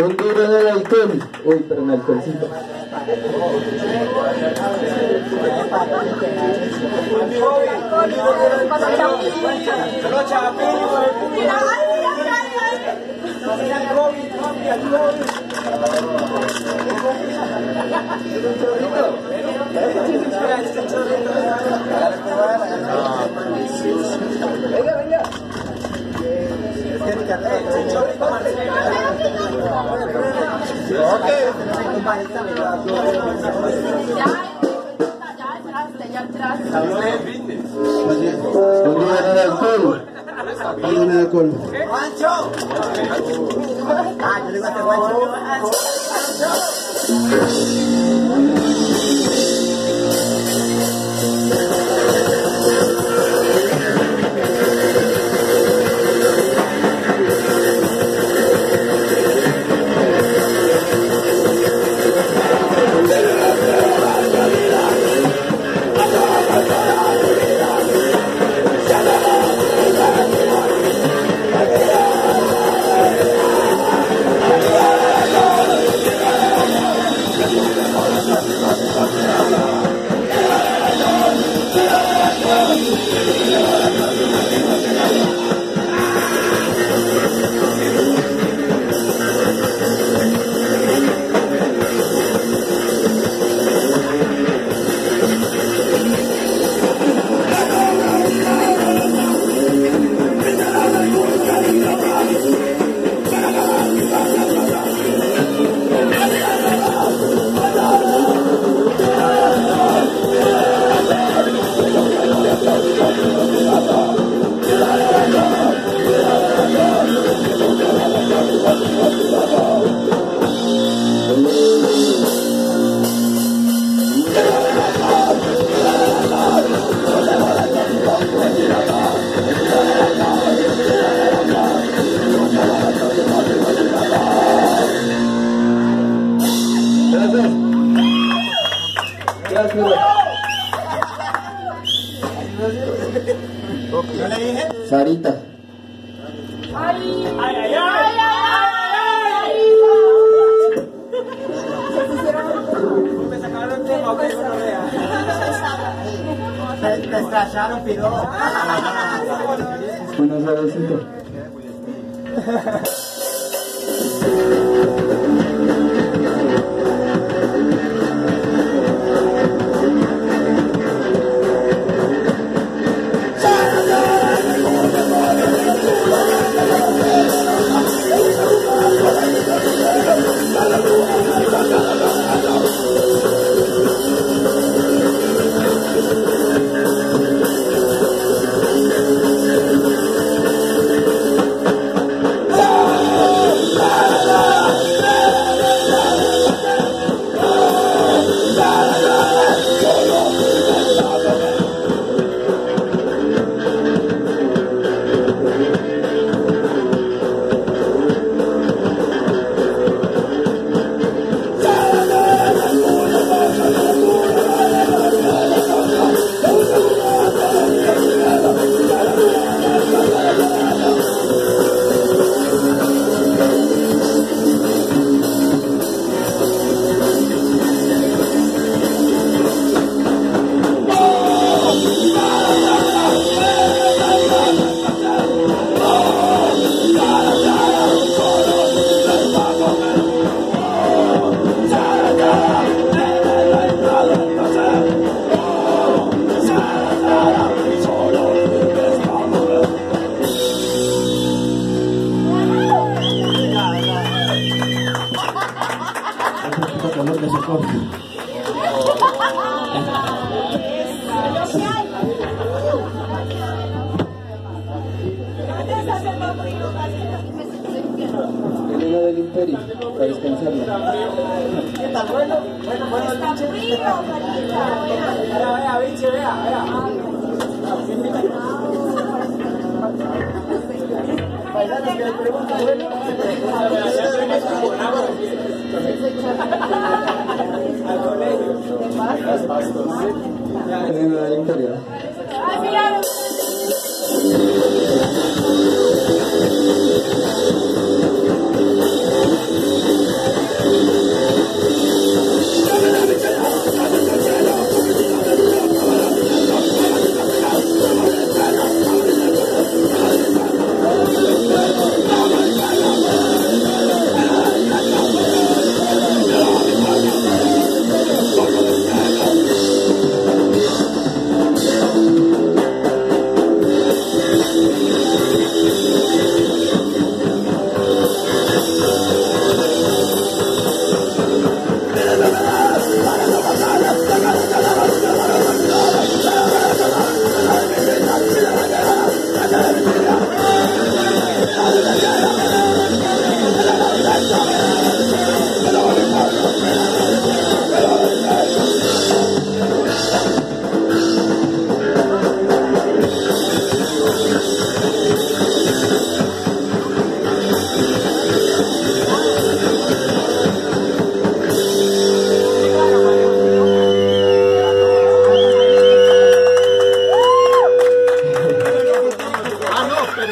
Un duro en el alcohol. Uy, pero en alcoholcito. Venga, venga. Sarita. Ay, ay, ay, ay, ay, ay. Me sacaron de papel una vez. Me estracharon, pido. Buenos días.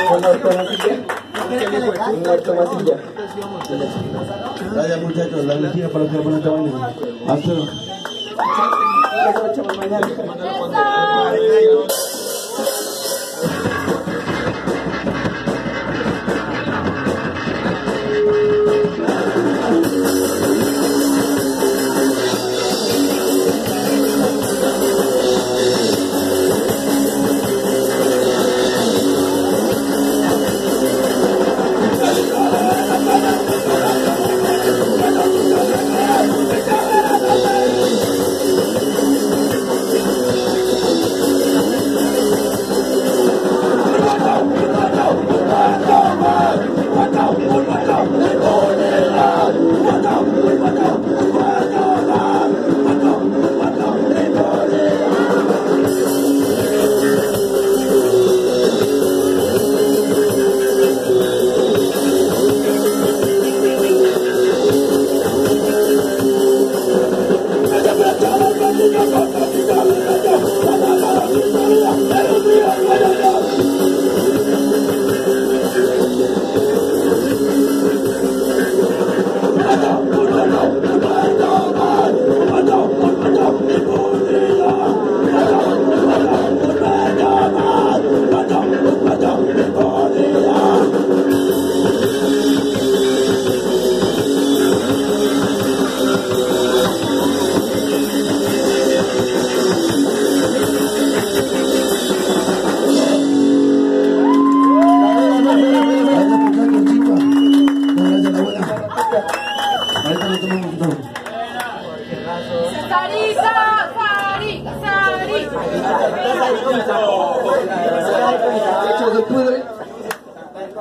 Gracias, muchachos. La energía para que la tabla. Hasta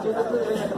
luego.